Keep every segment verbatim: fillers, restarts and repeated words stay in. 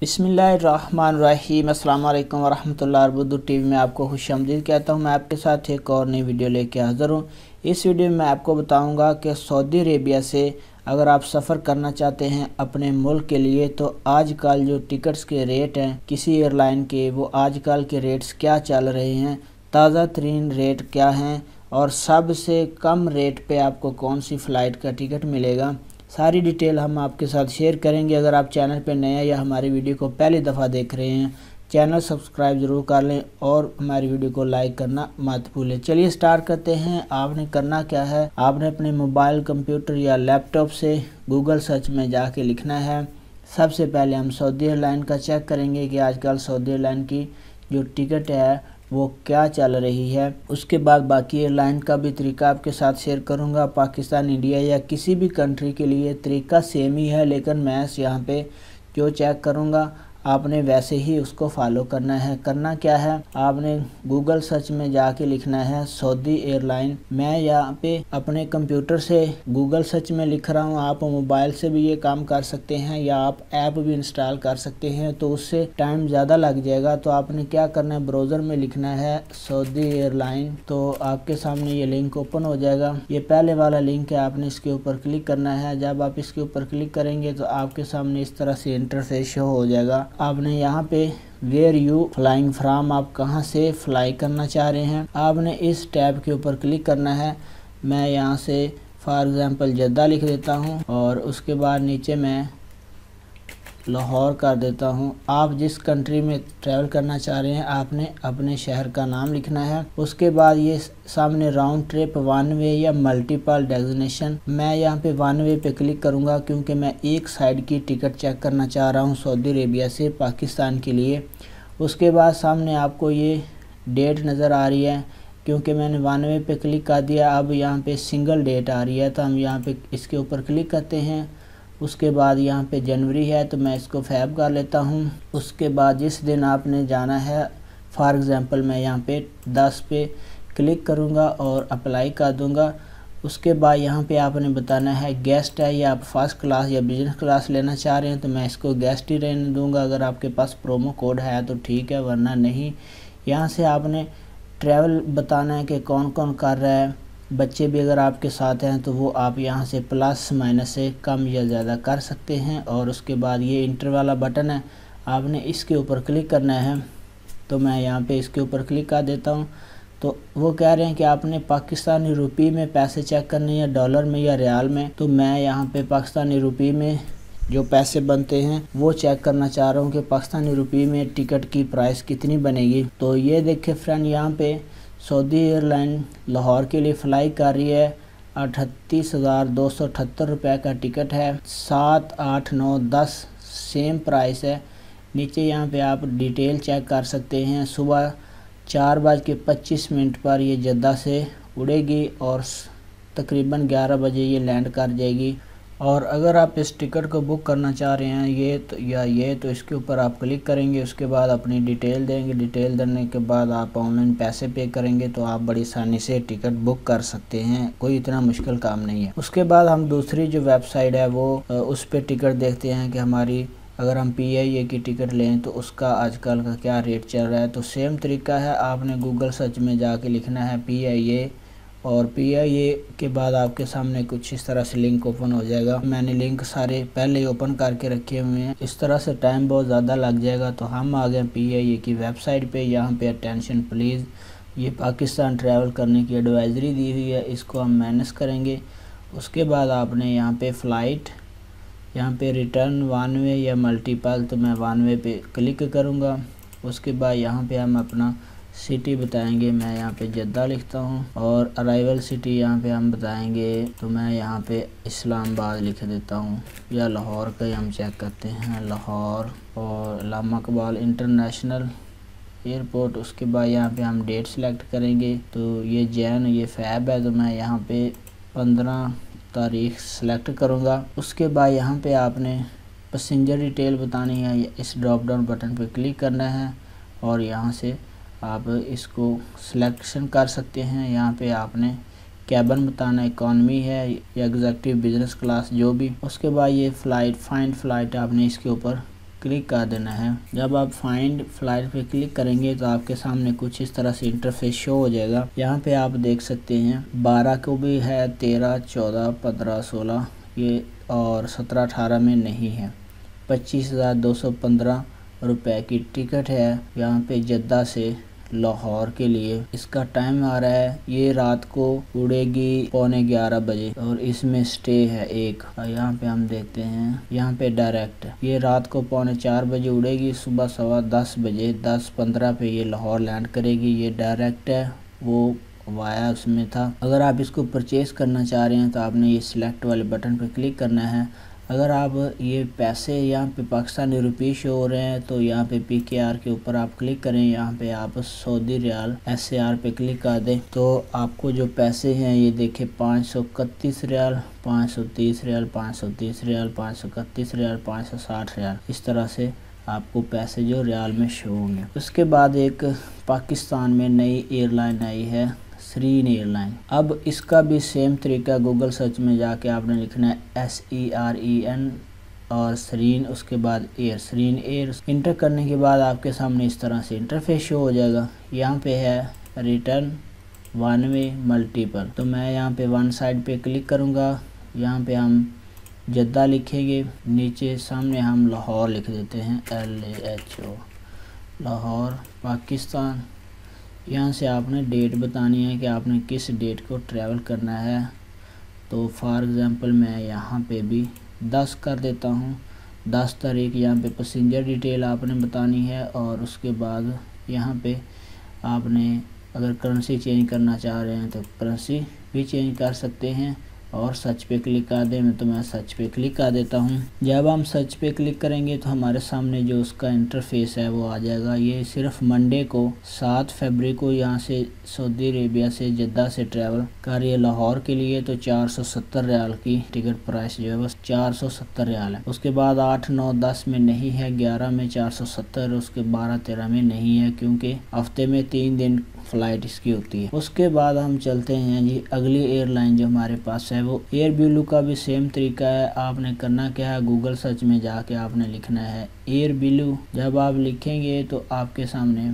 बिस्मिल्लाहिर्रहमानिर्रहीम अस्सलाम वालेकुम वरहमतुल्लाह। अबू दू टीवी में आपको खुशामदीद कहता हूँ। मैं आपके साथ एक और नई वीडियो लेके हाज़िर हूँ। इस वीडियो में मैं आपको बताऊँगा कि सऊदी अरेबिया से अगर आप सफ़र करना चाहते हैं अपने मुल्क के लिए तो आजकल जो टिकट्स के रेट हैं किसी एयरलाइन के, वो आजकल के रेट्स क्या चल रहे हैं, ताज़ा तरीन रेट क्या हैं और सबसे कम रेट पे आपको कौन सी फ़्लाइट का टिकट मिलेगा, सारी डिटेल हम आपके साथ शेयर करेंगे। अगर आप चैनल पर नए हैं या हमारी वीडियो को पहली दफ़ा देख रहे हैं, चैनल सब्सक्राइब ज़रूर कर लें और हमारी वीडियो को लाइक करना मत भूलें। चलिए स्टार्ट करते हैं। आपने करना क्या है, आपने अपने मोबाइल कंप्यूटर या लैपटॉप से गूगल सर्च में जाके लिखना है। सबसे पहले हम सऊदी एयरलाइन का चेक करेंगे कि आजकल सऊदी एयरलाइन की जो टिकट है वो क्या चल रही है। उसके बाद बाकी एयरलाइन का भी तरीका आपके साथ शेयर करूंगा। पाकिस्तान, इंडिया या किसी भी कंट्री के लिए तरीका सेम ही है, लेकिन मैं यहाँ पे जो चेक करूंगा आपने वैसे ही उसको फॉलो करना है। करना क्या है, आपने गूगल सर्च में जाके लिखना है सऊदी एयरलाइन। मैं यहाँ पे अपने कंप्यूटर से गूगल सर्च में लिख रहा हूँ, आप मोबाइल से भी ये काम कर सकते हैं या आप ऐप भी इंस्टॉल कर सकते हैं, तो उससे टाइम ज़्यादा लग जाएगा। तो आपने क्या करना है, ब्राउज़र में लिखना है सऊदी एयरलाइन, तो आपके सामने ये लिंक ओपन हो जाएगा। ये पहले वाला लिंक है, आपने इसके ऊपर क्लिक करना है। जब आप इसके ऊपर क्लिक करेंगे तो आपके सामने इस तरह से इंटरफेस शो हो जाएगा। आपने यहाँ पे वेयर यू फ्लाइंग फ्राम, आप कहाँ से फ्लाई करना चाह रहे हैं, आपने इस टैब के ऊपर क्लिक करना है। मैं यहाँ से फॉर एग्ज़ाम्पल जद्दा लिख देता हूँ और उसके बाद नीचे मैं लाहौर कर देता हूँ। आप जिस कंट्री में ट्रैवल करना चाह रहे हैं आपने अपने शहर का नाम लिखना है। उसके बाद ये सामने राउंड ट्रिप, वन वे या मल्टीपल डेस्टिनेशन, मैं यहाँ पे वन वे पे क्लिक करूँगा क्योंकि मैं एक साइड की टिकट चेक करना चाह रहा हूँ सऊदी अरेबिया से पाकिस्तान के लिए। उसके बाद सामने आपको ये डेट नज़र आ रही है, क्योंकि मैंने वन वे पे क्लिक कर दिया। अब यहाँ पे सिंगल डेट आ रही है, तो हम यहाँ पे इसके ऊपर क्लिक करते हैं। उसके बाद यहाँ पे जनवरी है, तो मैं इसको फैब कर लेता हूँ। उसके बाद जिस दिन आपने जाना है, फॉर एग्ज़ाम्पल मैं यहाँ पे दस पे क्लिक करूँगा और अप्लाई कर दूँगा। उसके बाद यहाँ पे आपने बताना है गेस्ट है या आप फर्स्ट क्लास या बिजनेस क्लास लेना चाह रहे हैं, तो मैं इसको गेस्ट ही रहने दूँगा। अगर आपके पास प्रोमो कोड है तो ठीक है, वरना नहीं। यहाँ से आपने ट्रैवल बताना है कि कौन कौन कर रहा है, बच्चे भी अगर आपके साथ हैं तो वो आप यहाँ से प्लस माइनस से कम या ज़्यादा कर सकते हैं। और उसके बाद ये इंटर वाला बटन है, आपने इसके ऊपर क्लिक करना है, तो मैं यहाँ पे इसके ऊपर क्लिक कर देता हूँ। तो वो कह रहे हैं कि आपने पाकिस्तानी रुपी में पैसे चेक करने या डॉलर में या रियाल में, तो मैं यहाँ पे पाकिस्तानी रुपी में जो पैसे बनते हैं वो चेक करना चाह रहा हूँ कि पाकिस्तानी रुपी में टिकट की प्राइस कितनी बनेगी। तो ये देखिए फ्रेंड, यहाँ पर सऊदी एयरलाइन लाहौर के लिए फ़्लाई कर रही है। अठतीस हज़ार दो सौ अठहत्तर रुपये का टिकट है, सात आठ नौ दस सेम प्राइस है। नीचे यहाँ पे आप डिटेल चेक कर सकते हैं। सुबह चार बज के पच्चीस मिनट पर ये जद्दा से उड़ेगी और तकरीबन ग्यारह बजे ये लैंड कर जाएगी। और अगर आप इस टिकट को बुक करना चाह रहे हैं ये तो या ये, तो इसके ऊपर आप क्लिक करेंगे। उसके बाद अपनी डिटेल देंगे, डिटेल देने के बाद आप ऑनलाइन पैसे पे करेंगे, तो आप बड़ी आसानी से टिकट बुक कर सकते हैं, कोई इतना मुश्किल काम नहीं है। उसके बाद हम दूसरी जो वेबसाइट है वो उस पर टिकट देखते हैं कि हमारी अगर हम पी आई ए की टिकट लें तो उसका आजकल का क्या रेट चल रहा है। तो सेम तरीका है, आपने गूगल सर्च में जाके लिखना है पी आई ए, और पी आई ए के बाद आपके सामने कुछ इस तरह से लिंक ओपन हो जाएगा। मैंने लिंक सारे पहले ही ओपन करके रखे हुए हैं, इस तरह से टाइम बहुत ज़्यादा लग जाएगा। तो हम आ गए पी आई ए की वेबसाइट पे। यहाँ पे अटेंशन प्लीज़, ये पाकिस्तान ट्रैवल करने की एडवाइजरी दी हुई है, इसको हम माइनस करेंगे। उसके बाद आपने यहाँ पे फ़्लाइट, यहाँ पे रिटर्न वन वे या मल्टीपल, तो मैं वन वे पे क्लिक करूँगा। उसके बाद यहाँ पर हम अपना सिटी बताएंगे, मैं यहाँ पे जद्दा लिखता हूँ, और अराइवल सिटी यहाँ पे हम बताएंगे, तो मैं यहाँ पे इस्लामाबाद लिख देता हूँ, या लाहौर का हम चेक करते हैं, लाहौर और लामा कबाल इंटरनेशनल एयरपोर्ट। उसके बाद यहाँ पे हम डेट सेलेक्ट करेंगे, तो ये जैन ये फैब है, तो मैं यहाँ पे पंद्रह तारीख सेलेक्ट करूँगा। उसके बाद यहाँ पर आपने पैसेंजर डिटेल बतानी है, इस ड्रॉप डाउन बटन पर क्लिक करना है और यहाँ से आप इसको सिलेक्शन कर सकते हैं। यहाँ पे आपने कैबन बताना, इकॉनमी है या एग्जीक्यूटिव बिजनेस क्लास जो भी। उसके बाद ये फ़्लाइट, फाइंड फ़्लाइट, आपने इसके ऊपर क्लिक कर देना है। जब आप फाइंड फ्लाइट पे क्लिक करेंगे तो आपके सामने कुछ इस तरह से इंटरफेस शो हो जाएगा। यहाँ पे आप देख सकते हैं बारह को भी है, तेरह, चौदह, पंद्रह, सोलह ये और सत्रह अठारह में नहीं है। पच्चीस हज़ार दो सौ पंद्रह रुपये की टिकट है यहाँ पे जद्दा से लाहौर के लिए। इसका टाइम आ रहा है, ये रात को उड़ेगी पौने ग्यारह बजे और इसमें स्टे है एक। यहाँ पे हम देखते हैं यहाँ पे डायरेक्ट ये रात को पौने चार बजे उड़ेगी, सुबह सवा दस बजे दस पंद्रह पे ये लाहौर लैंड करेगी। ये डायरेक्ट है, वो वाया उसमें था। अगर आप इसको परचेज़ करना चाह रहे हैं तो आपने ये सिलेक्ट वाले बटन पर क्लिक करना है। अगर आप ये पैसे यहाँ पे पाकिस्तानी रुपये शो हो रहे हैं तो यहाँ पे पी के आर के ऊपर आप क्लिक करें, यहाँ पे आप Saudi riyal S A R पे क्लिक कर दें तो आपको जो पैसे हैं ये देखें पाँच सौ इकतीस रियाल, पाँच सौ तीस रियाल, पाँच सौ तीस रियाल, पाँच सौ इकतीस रियाल, पाँच सौ साठ रियाल, इस तरह से आपको पैसे जो रियाल में शो होंगे। उसके बाद एक पाकिस्तान में नई एयरलाइन आई है सरीन एयरलाइन। अब इसका भी सेम तरीका गूगल सर्च में जाके आपने लिखना है S E R E N और सरीन, उसके बाद एयर, सरीन एयर। इंटर करने के बाद आपके सामने इस तरह से इंटरफेस शो हो जाएगा। यहाँ पे है रिटर्न वन वे मल्टीपल, तो मैं यहाँ पे वन साइड पे क्लिक करूँगा। यहाँ पे हम जद्दा लिखेंगे, नीचे सामने हम लाहौर लिख देते हैं L A H O Lahore Pakistan. यहाँ से आपने डेट बतानी है कि आपने किस डेट को ट्रैवल करना है। तो फॉर एग्ज़ाम्पल मैं यहाँ पे भी दस कर देता हूँ, दस तारीख। यहाँ पे पैसेंजर डिटेल आपने बतानी है और उसके बाद यहाँ पे आपने अगर करेंसी चेंज करना चाह रहे हैं तो करेंसी भी चेंज कर सकते हैं और सर्च पे क्लिक कर दें। मैं तो मैं सर्च पे क्लिक कर देता हूँ। जब हम सर्च पे क्लिक करेंगे तो हमारे सामने जो उसका इंटरफेस है वो आ जाएगा। ये सिर्फ मंडे को सात फरवरी को यहाँ से सऊदी अरेबिया से जद्दा से ट्रैवल कर रही है लाहौर के लिए, तो चार सौ सत्तर रियाल की टिकट प्राइस जो है वो चार सौ सत्तर रियाल है। उसके बाद आठ नौ दस में नहीं है, ग्यारह में चार सौ सत्तर, उसके बारह तेरह में नहीं है क्योंकि हफ्ते में तीन दिन फ्लाइट इसकी होती है। उसके बाद हम चलते हैं जी अगली एयरलाइन जो हमारे पास है वो एयरब्लू का भी सेम तरीका है। आपने करना क्या है, गूगल सर्च में जाके आपने लिखना है एयरब्लू। जब आप लिखेंगे तो आपके सामने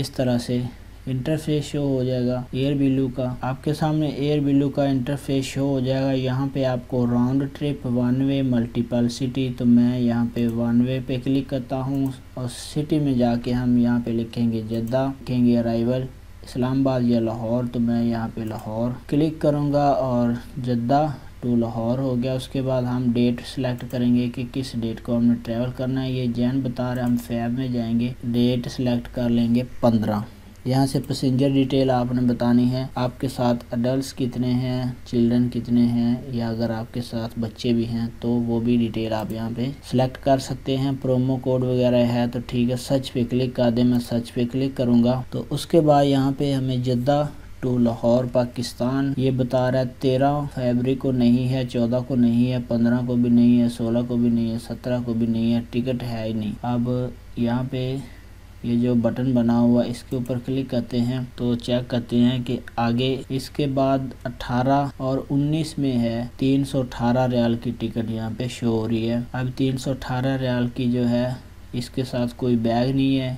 इस तरह से इंटरफेस शो हो जाएगा एयरब्लू का। आपके सामने एयरब्लू का इंटरफेस शो हो जाएगा। यहाँ पे आपको round trip, one way, multiple city, तो मैं यहाँ पे वन वे पे क्लिक करता हूँ और सिटी में जाके हम यहाँ पे लिखेंगे जद्दा, लिखेंगे अराइवल इस्लामाबाद या लाहौर, तो मैं यहाँ पे लाहौर क्लिक करूँगा और जद्दा टू लाहौर हो गया। उसके बाद हम डेट सिलेक्ट करेंगे कि किस डेट को हमने ट्रैवल करना है। ये जैन बता रहे हम फैब में जाएंगे, डेट सिलेक्ट कर लेंगे पंद्रह। यहाँ से पैसेंजर डिटेल आपने बतानी है, आपके साथ अडल्ट कितने हैं, चिल्ड्रन कितने हैं, या अगर आपके साथ बच्चे भी हैं तो वो भी डिटेल आप यहाँ पे सिलेक्ट कर सकते हैं। प्रोमो कोड वगैरह है तो ठीक है, सर्च पे क्लिक कर दें। मैं सर्च पे क्लिक करूँगा तो उसके बाद यहाँ पे हमें जद्दा टू लाहौर पाकिस्तान ये बता रहा है। तेरह फरवरी को नहीं है, चौदह को नहीं है, पंद्रह को भी नहीं है, सोलह को भी नहीं है, सत्रह को भी नहीं है, टिकट है ही नहीं। अब यहाँ पे ये जो बटन बना हुआ इसके ऊपर क्लिक करते हैं तो चेक करते हैं कि आगे। इसके बाद अठारह और उन्नीस में है तीन सौ अठारह रियाल की टिकट यहाँ पे शो हो रही है। अब तीन सौ अठारह रियाल की जो है इसके साथ कोई बैग नहीं है,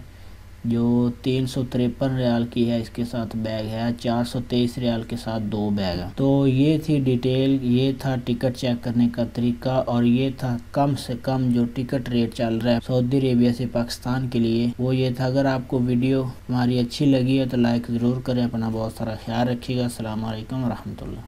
जो तीन सौ तिरपन रियाल की है इसके साथ बैग है, चार सौ तेईस रियाल के साथ दो बैग है। तो ये थी डिटेल, ये था टिकट चेक करने का तरीका और ये था कम से कम जो टिकट रेट चल रहा है सऊदी अरेबिया से पाकिस्तान के लिए, वो ये था। अगर आपको वीडियो हमारी अच्छी लगी है तो लाइक ज़रूर करें। अपना बहुत सारा ख्याल रखिएगा। अस्सलाम वालेकुम रहमतुल्लाह।